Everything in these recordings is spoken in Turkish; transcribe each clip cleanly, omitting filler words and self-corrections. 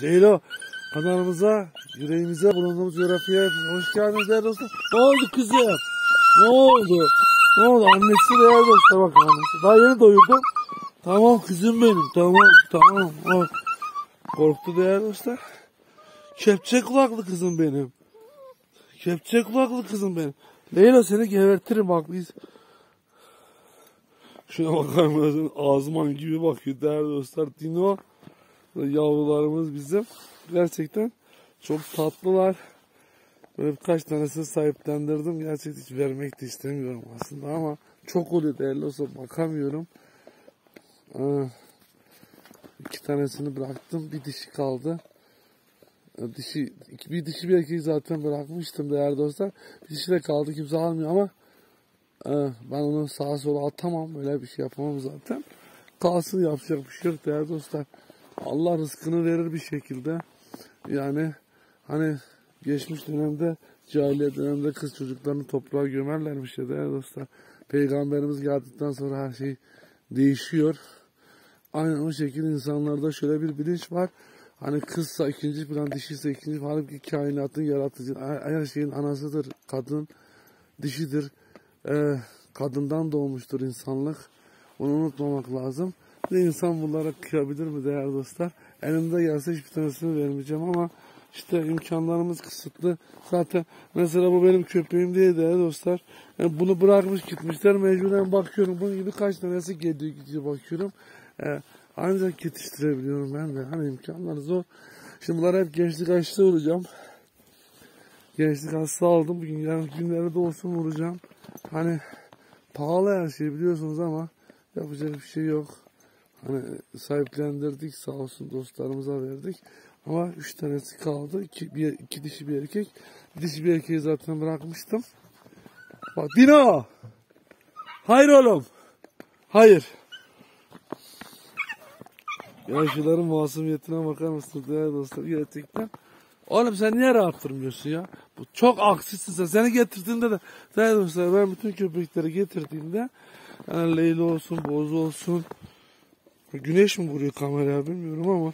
Zeylo, kanalımıza, yüreğimize, bulunduğumuz coğrafyaya hoş geldiniz değerli dostlar. Ne oldu kızım? Ne oldu? Ne oldu? Annesi değerli dostlar, bak annesi. Daha yeni doyurdum. Tamam kızım benim, tamam. Bak. Korktu değerli dostlar. Kepçe kulaklı kızım benim. Kepçe kulaklı kızım benim. Leyla seni gevertirim haklıyız. Şuna bakar mısın? Azman gibi bakıyor değerli dostlar. Dino yavrularımız bizim. Gerçekten çok tatlılar. Böyle birkaç tanesini sahiplendirdim. Gerçekten hiç vermek de istemiyorum aslında ama çok oluyor değerli dostlar. Bakamıyorum. İki tanesini bıraktım. Bir dişi kaldı. Bir dişi bir erkeği zaten bırakmıştım değerli dostlar. Bir dişi de kaldı, kimse almıyor ama ben onu sağa sola atamam, böyle bir şey yapamam zaten. Kalsın, yapacak bir şey yok değerli dostlar. Allah rızkını verir bir şekilde. Yani hani geçmiş dönemde, cahiliye dönemde kız çocuklarını toprağa gömerlermiş ya değerli dostlar. Peygamberimiz geldikten sonra her şey değişiyor. Aynen o şekilde insanlarda şöyle bir bilinç var. Hani kızsa ikinci plan, dişiyse ikinci plan. Halbuki kainatın yaratıcı, her şeyin anasıdır. Kadın, dişidir. Kadından doğmuştur insanlık. Onu unutmamak lazım. Ve insan bunlara kıyabilir mi değerli dostlar? Elimde gelse hiçbir tanesini vermeyeceğim ama işte imkanlarımız kısıtlı. Zaten mesela bu benim köpeğim değil değerli dostlar. Yani bunu bırakmış gitmişler. Mecburen bakıyorum. Bunun gibi kaç tanesi geliyor gidiyor bakıyorum. Ancak yetiştirebiliyorum ben de. Hani imkanlar zor. Şimdi bunlar hep gençlik hasta vuracağım. Gençlik hasta aldım. Bugün yani günlerde olsun vuracağım. Hani pahalı her şey biliyorsunuz ama yapacak bir şey yok. Hani sahiplendirdik, sağ olsun dostlarımıza verdik. Ama 3 tanesi kaldı. İki dişi bir erkek. Bir dişi bir erkeği zaten bırakmıştım. Bak Dino! Hayır oğlum! Hayır! Ya şuların masumiyetine bakar mısınız değerli dostlar, gerçekten. Oğlum sen niye rahattırmıyorsun ya? Bu çok aksizsin sen. Seni getirdiğimde de değerli dostlar, ben bütün köpekleri getirdiğimde yani Leyla olsun, Boz olsun, güneş mi vuruyor kameraya bilmiyorum ama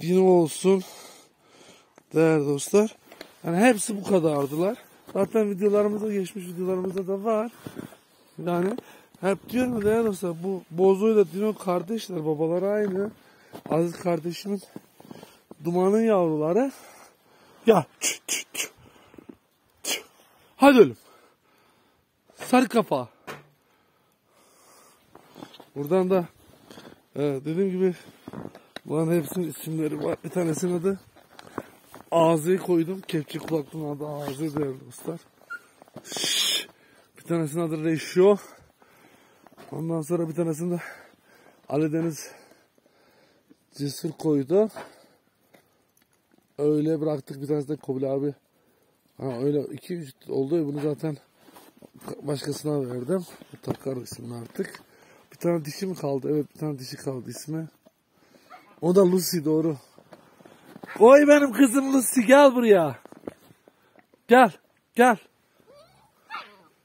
Dino olsun değerli dostlar. Yani hepsi bu kadardılar. Zaten videolarımızda, geçmiş videolarımızda da var. Yani hep diyorum değerli dostlar, bu Bozo'yla Dino kardeşler, babaları aynı. Aziz kardeşimin Duman'ın yavruları. Ya hadi oğlum. Sarı kafa. Buradan da dediğim gibi bunların hepsinin isimleri var. Bir tanesinin adı Ağzı'yı koydum. Kepçe kulaklığın adı Ağzı değerli dostlar. Bir tanesinin adı Reşio. Ondan sonra bir tanesini de Ali Deniz Cesur koydu. Öyle bıraktık. Bir tanesi de Kobil abi. Ha, öyle 2-3 oldu. Bunu zaten başkasına verdim. Takar ismini artık. Bir tane dişi mi kaldı? Evet, bir tane dişi kaldı ismi. O da Lucy, doğru. Oy benim kızım Lucy, gel buraya. Gel.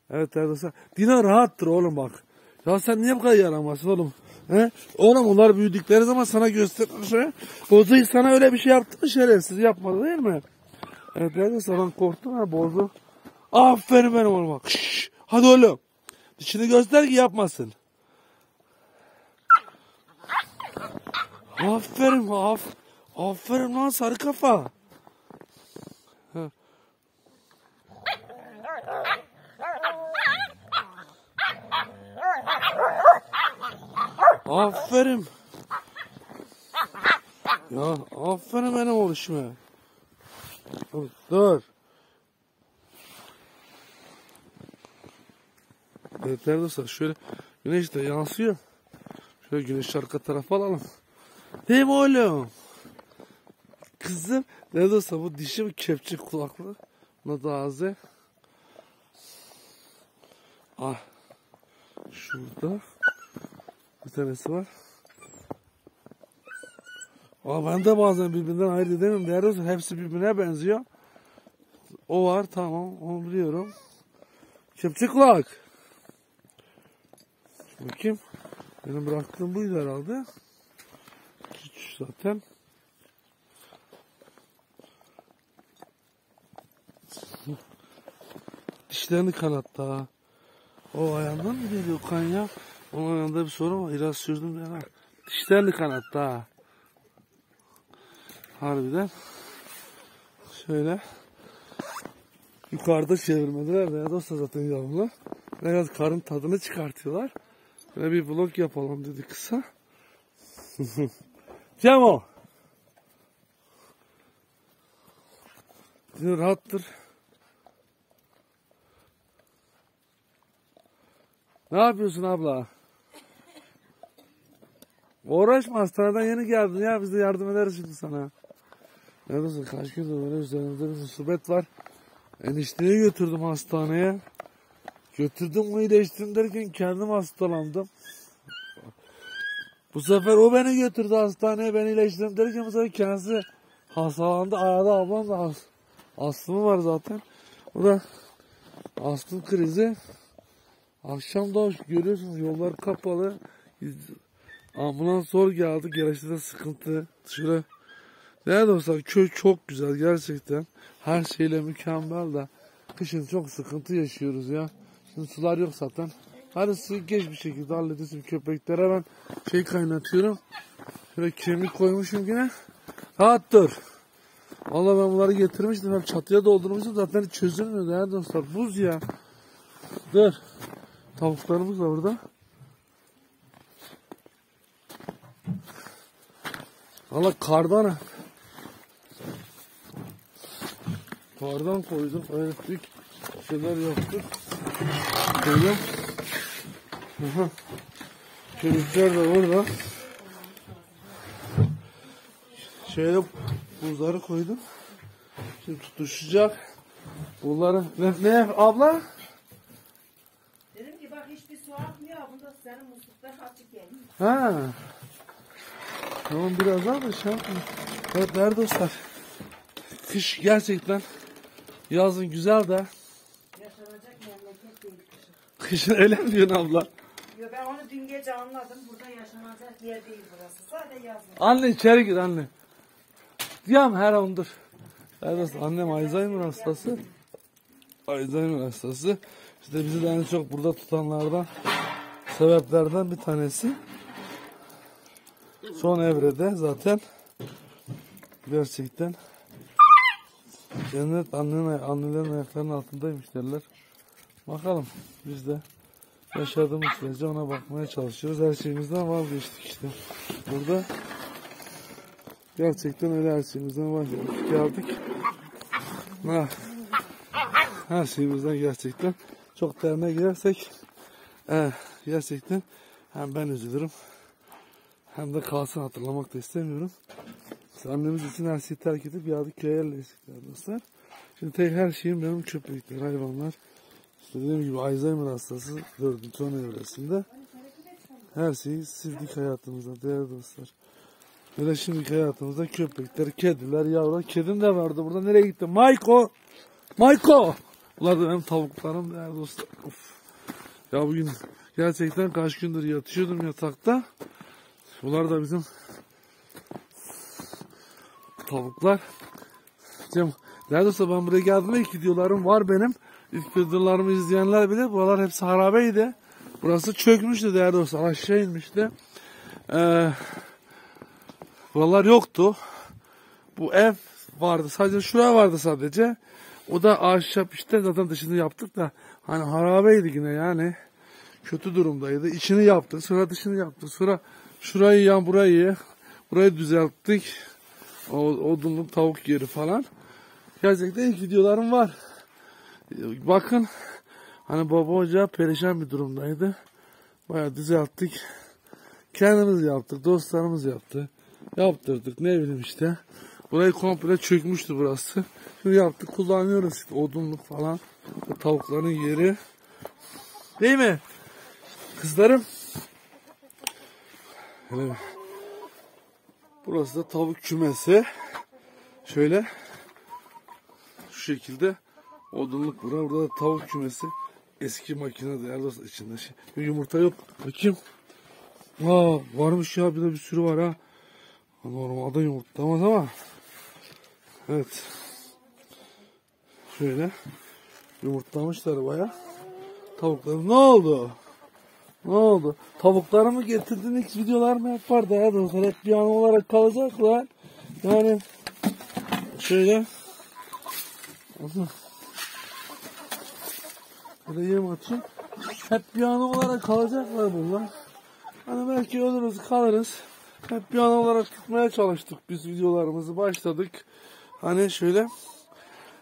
Evet arkadaşlar. Dino rahattır oğlum bak. Ya sen niye bu kadar yaramazsın oğlum? He? Oğlum onlar büyüdükleri zaman sana göstermiş. Bozu'yu sana öyle bir şey yaptı mı şerefsiz? Yapmadı değil mi? Evet arkadaşlar, ben korktum ha Bozu. Aferin benim oğlum bak. Şşş, hadi oğlum. Dişini göster ki yapmasın. Aferin aferin lan sarı kafa. Ha. Aferin. Ya aferin benim oluşuma. Dur. Evet arkadaşlar, şöyle güneş de yansıyor. Şöyle güneş arka tarafa alalım. Değil mi oğlum? Kızım. Ne dostlar, bu dişi mi kepçe kulaklı? Buna da ağzı. Ah. Şurada. Bir tanesi var. Aa, ben de bazen birbirinden ayırt edemem değerli dostlar. Hepsi birbirine benziyor. O var, tamam, onu biliyorum. Kepçe kulak. Bakayım. Benim bıraktığım buydu herhalde. süt zaten. Dişlerini kanattı ha. O ayağından mı geliyor kan ya? Onun ayağında bir sorun var. Biraz sürdüm ya. Dişlerini kanattı ha. Harbiden. Şöyle. Yukarıda çevirmediler veya dostlar zaten yavrular. Biraz karın tadını çıkartıyorlar. Böyle bir vlog yapalım dedi kısa. Cemo. Diyor rahattır. Ne yapıyorsun abla? Uğraşma, hastaneden yeni geldin ya, biz de yardım ederiz şimdi sana. Ne dostlar kaç gündür böyle üzerimizde bir musibet var. Enişteyi götürdüm hastaneye. Götürdüm, iyileştim derken kendim hastalandım. Bu sefer o beni götürdü hastaneye, ben iyileştim derken bu sefer kendisi hastalandı. Arada ablam da astımı var zaten. O da astım krizi. Akşam da görüyorsunuz yollar kapalı. Ambulans zor geldi, gereçte sıkıntı. Dışarı nerede olsak köy çok güzel gerçekten. Her şeyle mükemmel de kışın çok sıkıntı yaşıyoruz ya. Şimdi sular yok zaten. Hadi suyu geç bir şekilde halledesin köpeklere. Ben şey kaynatıyorum. Şöyle kemik koymuşum yine. Rahat dur. Vallahi ben bunları getirmiştim. Hep çatıya doldurmuştum. Zaten çözülmüyordu ya dostlar. Buz ya. Dur. Tavuklarımız da burada. Vallahi kardan. Kardan koydum. Öğrettik. Bir şeyler yaptık. Koydum. Çocuklar da burada. Şöyle buzları koydum. Şimdi tutuşacak. Bunları ne abla? Dedim ki bak hiçbir su atmıyor. Bunda senin musluklar açık yani. Ha. Tamam biraz daha da şey yapayım. Evet değerli dostlar. Kış gerçekten yazın güzel de. Yaşanacak memleket değil kışın. Kışın öyle mi diyorsun abla? Yo, ben onu dün gece anladım. Burada yaşanacak yer değil burası. Sadece yazın. Anne içeri gir anne. Diyam her ondur. Evet, annem Alzheimer hastası. Alzheimer hastası. İşte bizi de en çok burada tutanlardan, sebeplerden bir tanesi. Son evrede zaten. Gerçekten. Cennet annelerin ayaklarının altındaymış derler. Bakalım biz de yaşadığımız sürece ona bakmaya çalışıyoruz. Her şeyimizden vazgeçtik işte. Burada gerçekten öyle her şeyimizden vazgeçtik. Geldik. Her şeyimizden gerçekten çok derine girersek gerçekten hem ben üzülürüm hem de kalsın, hatırlamak da istemiyorum. Annemiz için her şeyi terk edip yağdık köye yerleştikler dostlar. Şimdi tek her şeyim benim köpekler, hayvanlar. İşte dediğim gibi Alzheimer hastası 4. son evresinde. Her şeyi sildik hayatımıza değerli dostlar. Böyle şimdiki hayatımızda köpekler, kediler, yavrular. Kedim de vardı burada. Nereye gitti? Mayko! Mayko! Bunlar da benim tavuklarım değerli dostlar. Of. Ya bugün gerçekten kaç gündür yatıyordum yatakta. Bunlar da bizim tavuklar. Neredeyse ben buraya geldiğimde ilk videolarım var benim. İlk videolarımı izleyenler bile buralar hepsi harabeydi. Burası çökmüştü değerli dostlar. Aşağı inmişti. Buralar yoktu. Bu ev vardı. Sadece şuraya vardı sadece. O da ahşap işte. Zaten dışını yaptık da hani harabeydi yine yani. Kötü durumdaydı. İçini yaptık. Sonra dışını yaptık. Sonra şurayı yan burayı. Burayı düzelttik. Odunluk tavuk yeri falan. Gerçekten ilk videolarım var. Bakın hani baba ocağı perişan bir durumdaydı. Bayağı düzelttik. Kendimiz yaptık. Dostlarımız yaptı. Yaptırdık. Ne bileyim işte. Burayı komple çökmüştü burası. Şimdi yaptık. Kullanıyoruz işte. Odunluk falan. O tavukların yeri. Değil mi? Kızlarım. Evet. Burası da tavuk kümesi. Şöyle şu şekilde odunluk burada. Burada da tavuk kümesi. Eski makine değerli dostlar içinde. Yumurta yok. Bakayım. Varmış ya, bir de bir sürü var ha. Normalde yumurtlamaz ama evet, şöyle yumurtlamışlar bayağı. Tavuklarım ne oldu? Ne oldu? Tavuklarımı getirdin, ilk videolar mı hep var dayadım. Hep bir an olarak kalacaklar. Yani şöyle böyle yem açayım. Hep bir an olarak kalacaklar bunlar. Hani belki ölürüz kalırız. Hep bir an olarak tutmaya çalıştık biz, videolarımızı başladık. Hani şöyle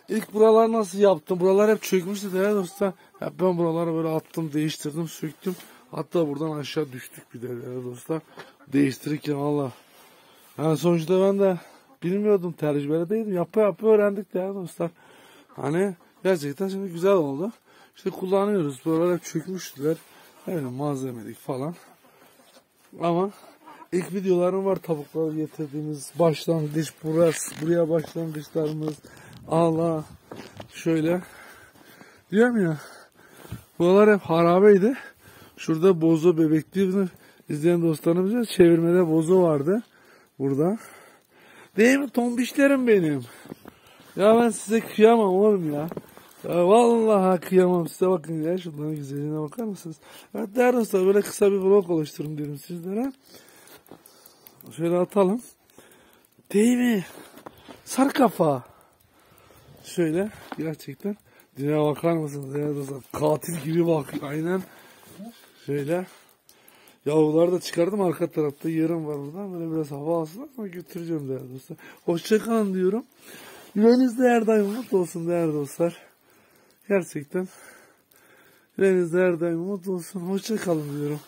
ilk buralar nasıl yaptım? Buralar hep çökmüştü değerli dostlar. Hep ben buraları böyle attım, değiştirdim, söktüm. Hatta buradan aşağı düştük bir de değerli dostlar. Değiştirirken valla. Yani sonuçta ben de bilmiyordum, tecrübeliydim. Yapa yapa öğrendik değerli dostlar. Hani gerçekten şimdi güzel oldu. İşte kullanıyoruz. Buralar hep çökmüştüler. Öyle malzemelik falan. Ama ilk videolarım var, tavukları getirdiğimiz başlangıç burası, buraya başlangıçlarımız. Allah şöyle diyorum ya, buralar hep harabeydi. Şurada bozo bebekliğini izleyen dostlarımız, çevirmede bozo vardı burada. Değil mi tombişlerim benim? Ya ben size kıyamam oğlum ya. Ya vallahi kıyamam size, bakın ya şunların güzelliğine bakar mısınız? Evet değerli dostlar, böyle kısa bir vlog oluşturun dedim sizlere. Şöyle atalım. Değil mi? Sarı kafa. Şöyle gerçekten dünya bakar mısınız değerli dostlar? Katil gibi bak aynen. Şöyle yavruları da çıkardım, arka tarafta yerim var buradan. Böyle biraz hava alsın ama götüreceğim değerli dostlar. Hoşçakalın diyorum. Yüreğinizde her daim mutlu olsun değerli dostlar. Gerçekten yüreğinizde her daim mutlu olsun. Hoşçakalın diyorum.